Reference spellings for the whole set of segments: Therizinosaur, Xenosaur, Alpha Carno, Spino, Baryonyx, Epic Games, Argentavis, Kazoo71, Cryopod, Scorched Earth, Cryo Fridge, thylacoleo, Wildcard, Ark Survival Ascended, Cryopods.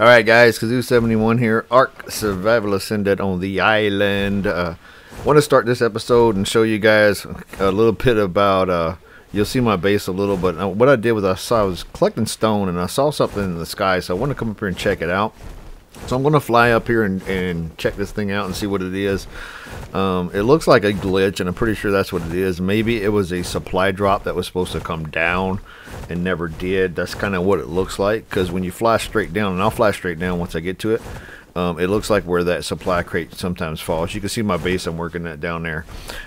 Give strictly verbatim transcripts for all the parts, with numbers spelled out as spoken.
Alright guys, Kazoo seventy-one here, Ark Survival Ascended on the island. Uh, want to start this episode and show you guys a little bit about, uh, you'll see my base a little, but what I did was I saw I was collecting stone and I saw something in the sky, so I want to come up here and check it out. So I'm going to fly up here and, and check this thing out and see what it is. Um, it looks like a glitch, and I'm pretty sure that's what it is. Maybe it was a supply drop that was supposed to come down and never did. That's kind of what it looks like, because when you fly straight down, and I'll fly straight down once I get to it, um, it looks like where that supply crate sometimes falls. You can see my base I'm working at down there.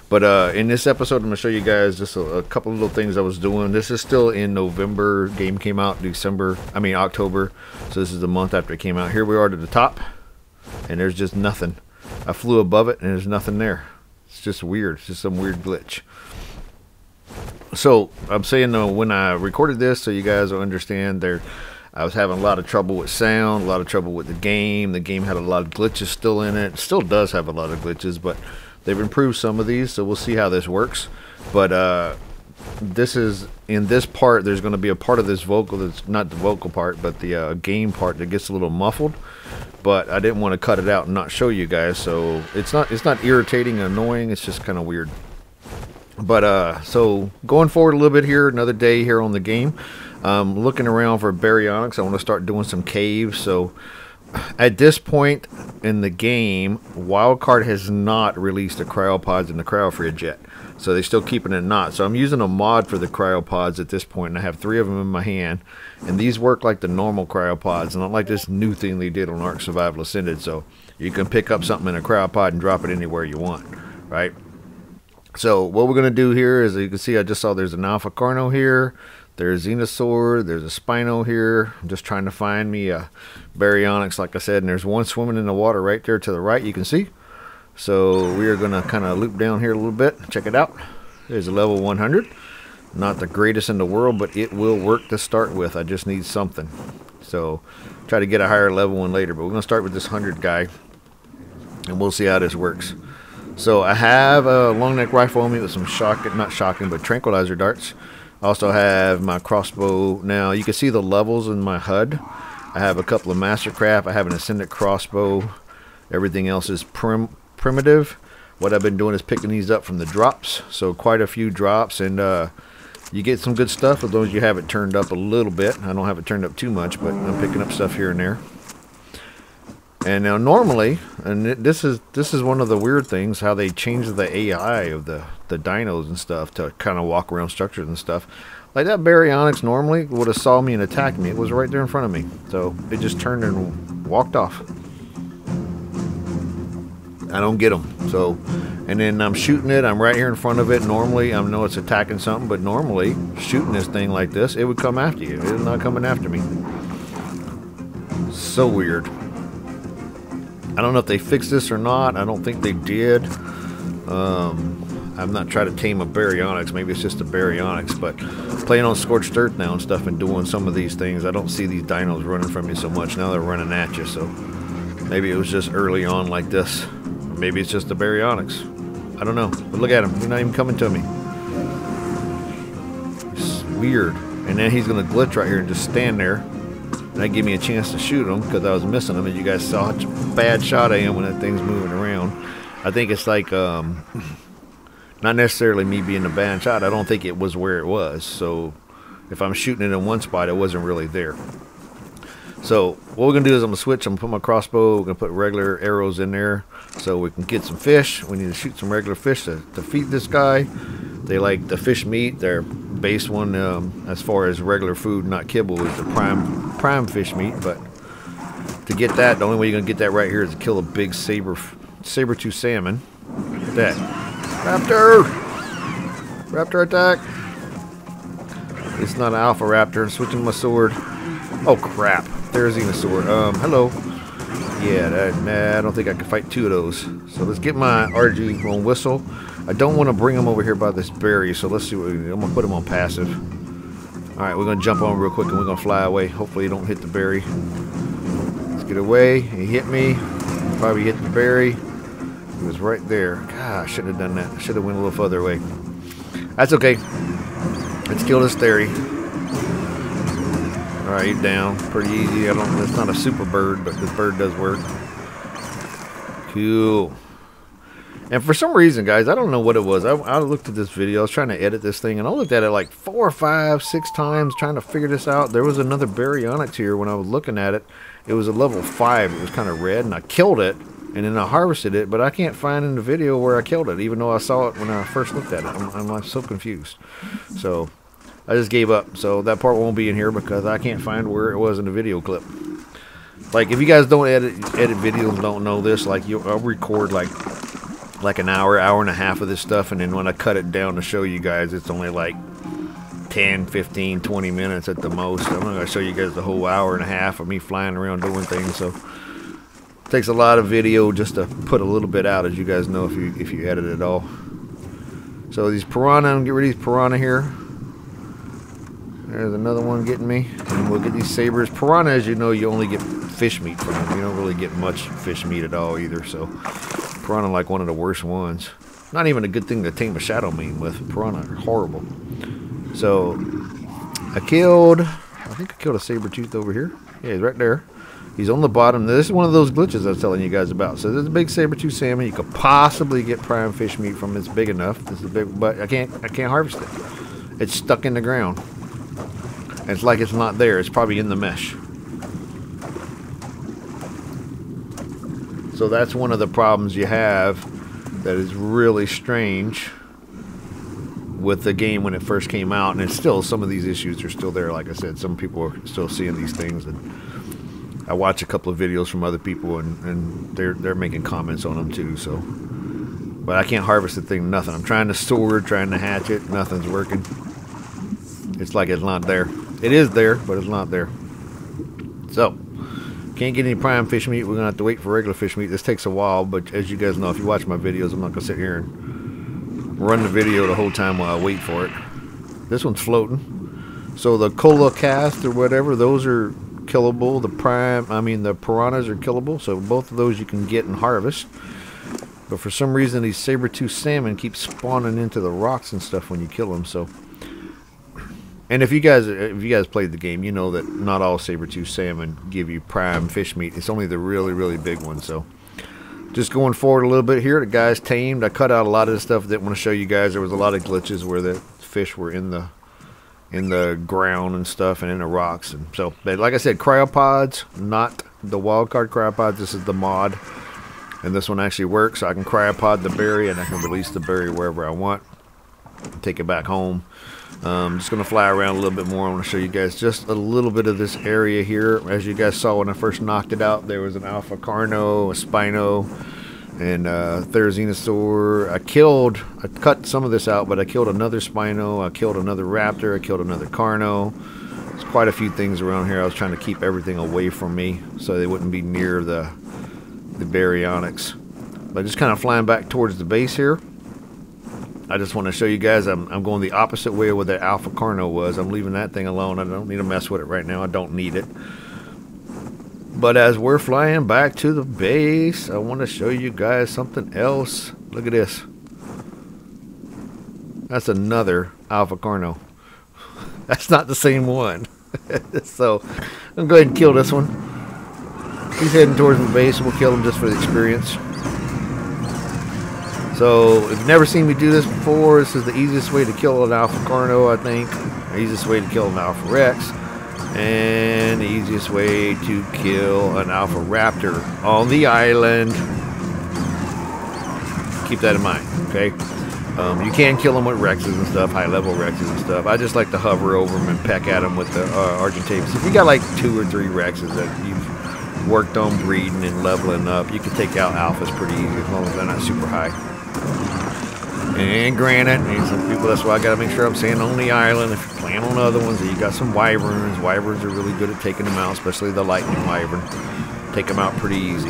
But uh, in this episode, I'm going to show you guys just a, a couple little things I was doing. This is still in November. Game came out December, I mean October. So this is the month after it came out. Here we are to the top, and there's just nothing. I flew above it, and there's nothing there. It's just weird. It's just some weird glitch. So I'm saying uh, when I recorded this, so you guys will understand, there, I was having a lot of trouble with sound, a lot of trouble with the game. The game had a lot of glitches still in it. Still does have a lot of glitches, but they've improved some of these, so we'll see how this works. But uh, this is, in this part, there's going to be a part of this vocal that's not the vocal part, but the uh, game part that gets a little muffled. But I didn't want to cut it out and not show you guys, so it's not it's not irritating and annoying. It's just kind of weird. But uh, so going forward a little bit here, another day here on the game. Um, looking around for Baryonyx. I want to start doing some caves. So at this point in the game, Wildcard has not released the Cryopods and the Cryo Fridge yet. So they're still keeping it not. So I'm using a mod for the Cryopods at this point, and I have three of them in my hand. And these work like the normal Cryopods, not like this new thing they did on Ark Survival Ascended. So you can pick up something in a Cryopod and drop it anywhere you want, right? So what we're going to do here is, you can see I just saw there's an Alpha Carno here. There's Xenosaur, there's a Spino here. I'm just trying to find me a Baryonyx, like I said, and there's one swimming in the water right there to the right, you can see. So we are going to kind of loop down here a little bit, check it out. There's a level one hundred. Not the greatest in the world, but it will work to start with. I just need something. So try to get a higher level one later, but we're going to start with this one hundred guy, and we'll see how this works. So I have a long neck rifle on me with some shocking, not shocking, but tranquilizer darts. Also have my crossbow. Now you can see the levels in my H U D. I have a couple of mastercraft. I have an ascendant crossbow. Everything else is prim primitive. What I've been doing is picking these up from the drops. So quite a few drops, and uh, you get some good stuff as long as you have it turned up a little bit. I don't have it turned up too much, but I'm picking up stuff here and there. And now normally, and it, this is this is one of the weird things, how they changed the A I of the, the dinos and stuff to kind of walk around structures and stuff. Like that Baryonyx normally would have saw me and attacked me. It was right there in front of me. So it just turned and walked off. I don't get them. So, and then I'm shooting it. I'm right here in front of it. Normally, I know it's attacking something, but normally shooting this thing like this, it would come after you. It's not coming after me. So weird. I don't know if they fixed this or not. I don't think they did. Um, I'm not trying to tame a Baryonyx. Maybe it's just a Baryonyx. But playing on Scorched Earth now and stuff and doing some of these things, I don't see these dinos running from you so much. Now they're running at you. So maybe it was just early on like this. Maybe it's just a Baryonyx. I don't know. But look at him. He's not even coming to me. It's weird. And then he's going to glitch right here and just stand there. That gave me a chance to shoot him because I was missing him, and you guys saw how bad shot I am when that thing's moving around. I think it's like, um, not necessarily me being a bad shot. I don't think it was where it was. So if I'm shooting it in one spot, it wasn't really there. So what we're going to do is I'm going to switch. I'm going to put my crossbow. We're going to put regular arrows in there so we can get some fish. We need to shoot some regular fish to, to feed this guy. They like the fish meat. Their base one, um, as far as regular food, not kibble, is the prime prime fish meat. But to get that, the only way you're going to get that right here is to kill a big saber saber-tooth salmon. Look at that. Raptor! Raptor attack! It's not an alpha raptor. I'm switching my sword. Oh, crap. Therizinosaur. Um, hello. Yeah, that, nah, I don't think I can fight two of those. So let's get my R G on whistle. I don't want to bring him over here by this berry, so let's see what we do. I'm going to put him on passive. Alright, we're going to jump on real quick and we're going to fly away. Hopefully he don't hit the berry. Let's get away. He hit me. Probably hit the berry. He was right there. God, I shouldn't have done that. I should have went a little further away. That's okay. Let's kill this theory. Alright, he's down. Pretty easy. I don't, it's not a super bird, but this bird does work. Cool. And for some reason, guys, I don't know what it was. I, I looked at this video. I was trying to edit this thing, and I looked at it like four or five, six times trying to figure this out. There was another Baryonyx here when I was looking at it. It was a level five. It was kind of red, and I killed it, and then I harvested it, but I can't find in the video where I killed it, even though I saw it when I first looked at it. I'm, I'm like, so confused. So I just gave up. So that part won't be in here because I can't find where it was in the video clip. Like, if you guys don't edit edit videos and don't know this, like, you'll, I'll record, like, like an hour, hour and a half of this stuff, and then when I cut it down to show you guys, it's only like ten, fifteen, twenty minutes at the most. I'm not going to show you guys the whole hour and a half of me flying around doing things, so it takes a lot of video just to put a little bit out, as you guys know, if you if you edit it all. So these piranha, I'm going to get rid of these piranha here. There's another one getting me, and we'll get these sabers. Piranha, as you know, you only get fish meat from them. You don't really get much fish meat at all either, so piranha like one of the worst ones. Not even a good thing to tame a shadow mean with. Piranha are horrible. So I killed, I think I killed a saber-tooth over here. Yeah, he's right there. He's on the bottom. This is one of those glitches I was telling you guys about. So there's a big saber-tooth salmon. You could possibly get prime fish meat from. It's big enough. This is big, but I can't I can't harvest it. It's stuck in the ground. It's like it's not there. It's probably in the mesh. So that's one of the problems you have that is really strange with the game when it first came out, and it's still, some of these issues are still there. Like I said, some people are still seeing these things, and I watch a couple of videos from other people, and, and they're they're making comments on them too. So, but I can't harvest the thing. Nothing. I'm trying to sword, trying to hatch it. Nothing's working. It's like it's not there. It is there, but it's not there. So, can't get any prime fish meat. We're going to have to wait for regular fish meat. This takes a while, but as you guys know, if you watch my videos, I'm not going to sit here and run the video the whole time while I wait for it. This one's floating. So the cola cast or whatever, those are killable. The prime, I mean, the piranhas are killable. So both of those you can get and harvest. But for some reason, these saber-tooth salmon keep spawning into the rocks and stuff when you kill them, so... And if you guys if you guys played the game, you know that not all saber-tooth salmon give you prime fish meat. It's only the really, really big ones. So just going forward a little bit here, the guys tamed. I cut out a lot of the stuff I didn't want to show you guys. There was a lot of glitches where the fish were in the in the ground and stuff and in the rocks. And so, but like I said, cryopods, not the wildcard cryopods. This is the mod. And this one actually works. So I can cryopod the berry, and I can release the berry wherever I want. Take it back home. I'm um, just going to fly around a little bit more. I want to show you guys just a little bit of this area here. As you guys saw when I first knocked it out, there was an Alpha Carno, a Spino, and a Therizinosaur. I killed, I cut some of this out, but I killed another Spino, I killed another Raptor, I killed another Carno. There's quite a few things around here. I was trying to keep everything away from me so they wouldn't be near the, the Baryonyx. But just kind of flying back towards the base here. I just want to show you guys I'm, I'm going the opposite way where that Alpha Carno was. I'm leaving that thing alone. I don't need to mess with it right now. I don't need it. But as we're flying back to the base, I want to show you guys something else. Look at this. That's another Alpha Carno. That's not the same one. So I'm going to go ahead and kill this one. He's heading towards the base, and we'll kill him just for the experience. So, if you've never seen me do this before, this is the easiest way to kill an Alpha Carno, I think. The easiest way to kill an Alpha Rex. And the easiest way to kill an Alpha Raptor on the island. Keep that in mind, okay? Um, you can kill them with Rexes and stuff, high-level Rexes and stuff. I just like to hover over them and peck at them with the uh, Argentavis. If you got like two or three Rexes that you worked on breeding and leveling up, you can take out Alphas pretty easy as long as they're not super high. And granted, and some people, that's why I gotta make sure I'm staying on the island. If you're playing on other ones, you got some wyverns. Wyverns are really good at taking them out, especially the lightning wyvern. Take them out pretty easy.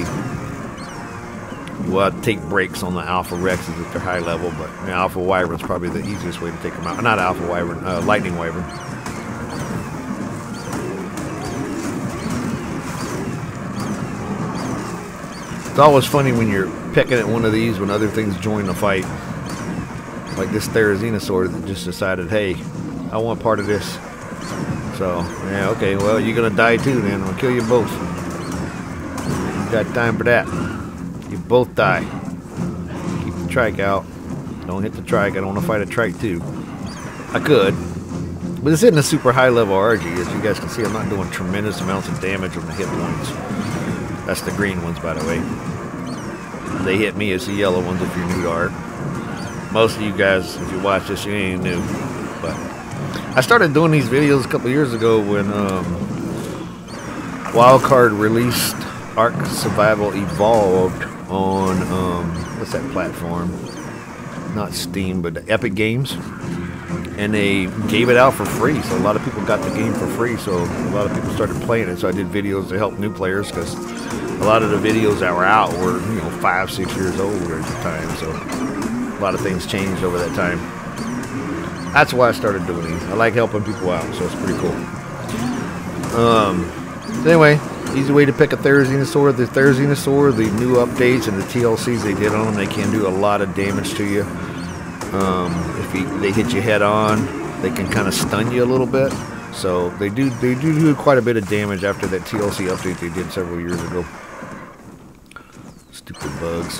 You will take breaks on the alpha rexes if they're high level, but the alpha wyvern's probably the easiest way to take them out. Not alpha wyvern, uh, lightning wyvern. It's always funny when you're pecking at one of these when other things join the fight. Like this Therizinosaur that just decided, hey, I want part of this. So, yeah, okay, well, you're gonna die too then. We'll kill you both. You got time for that. You both die. Keep the trike out. Don't hit the trike. I don't want to fight a trike too. I could. But this isn't a super high level R G. As you guys can see, I'm not doing tremendous amounts of damage on the hit points. That's the green ones, by the way. They hit me as the yellow ones if you're new to Ark. Most of you guys, if you watch this, you ain't new. But I started doing these videos a couple years ago when um, Wildcard released Ark Survival Evolved on um, what's that platform? Not Steam, but the Epic Games, and they gave it out for free. So a lot of people got the game for free. So a lot of people started playing it. So I did videos to help new players because a lot of the videos that were out were, you know, five, six years old at the time. So a lot of things changed over that time. That's why I started doing these. I like helping people out, so it's pretty cool. Um, so anyway, easy way to pick a Therizinosaur. The Therizinosaur, the new updates and the T L Cs they did on them, they can do a lot of damage to you. Um, if you, they hit you head on, they can kind of stun you a little bit. So they do, they do do quite a bit of damage after that T L C update they did several years ago. Stupid bugs.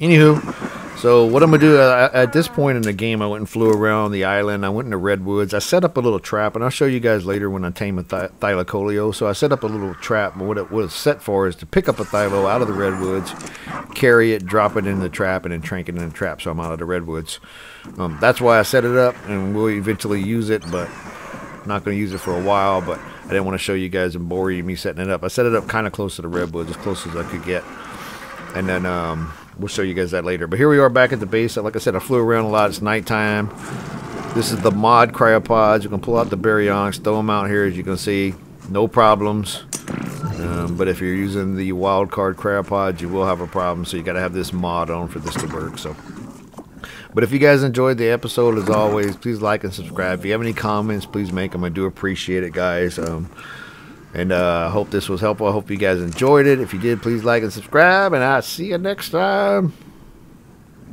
Anywho, so what I'm going to do, uh, at this point in the game, I went and flew around the island. I went into Redwoods. I set up a little trap, and I'll show you guys later when I tame a thy thylacoleo. So I set up a little trap, and what it was set for is to pick up a thylo out of the Redwoods, carry it, drop it in the trap, and then trank it in the trap, so I'm out of the Redwoods. Um, that's why I set it up, and we'll eventually use it, but I'm not going to use it for a while, but I didn't want to show you guys and bore you me setting it up. I set it up kind of close to the Redwoods, as close as I could get. And then um, we'll show you guys that later. But here we are back at the base. Like I said, I flew around a lot. It's nighttime. This is the mod Cryopods. You can pull out the Baryonyx, throw them out here, as you can see. No problems. Um, but if you're using the Wildcard Cryopods, you will have a problem. So you got to have this mod on for this to work. So, but if you guys enjoyed the episode, as always, please like and subscribe. If you have any comments, please make them. I do appreciate it, guys. Um, And I uh, hope this was helpful. I hope you guys enjoyed it. If you did, please like and subscribe. And I'll see you next time.